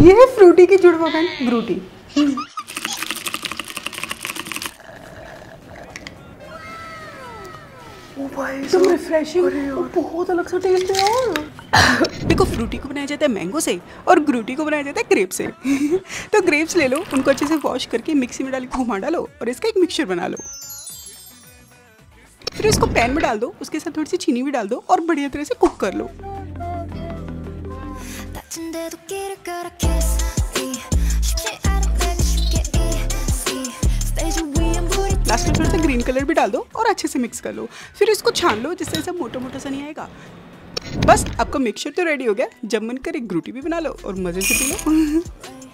ये है फ्रूटी की जुड़ बहन ग्रूटी। तो रिफ्रेशिंग, बहुत अलग सा टेस्ट है यार। देखो फ्रूटी को बनाया जाता है मैंगो से और ग्रूटी को बनाया जाता है ग्रेप से। तो ग्रेप्स ले लो, उनको अच्छे से वॉश करके मिक्सी में डाल के घुमा डालो और इसका एक मिक्सचर बना लो। फिर इसको पैन में डाल दो, उसके साथ थोड़ी सी चीनी भी डाल दो और बढ़िया तरह से कुक कर लो। लास्ट में थोड़ा सा ग्रीन कलर भी डाल दो और अच्छे से मिक्स कर लो। फिर इसको छान लो, जिससे सब मोटा मोटा सा नहीं आएगा। बस आपका मिक्सचर तो रेडी हो गया। जब मन करे ग्रूटी भी बना लो और मजे से पी लो।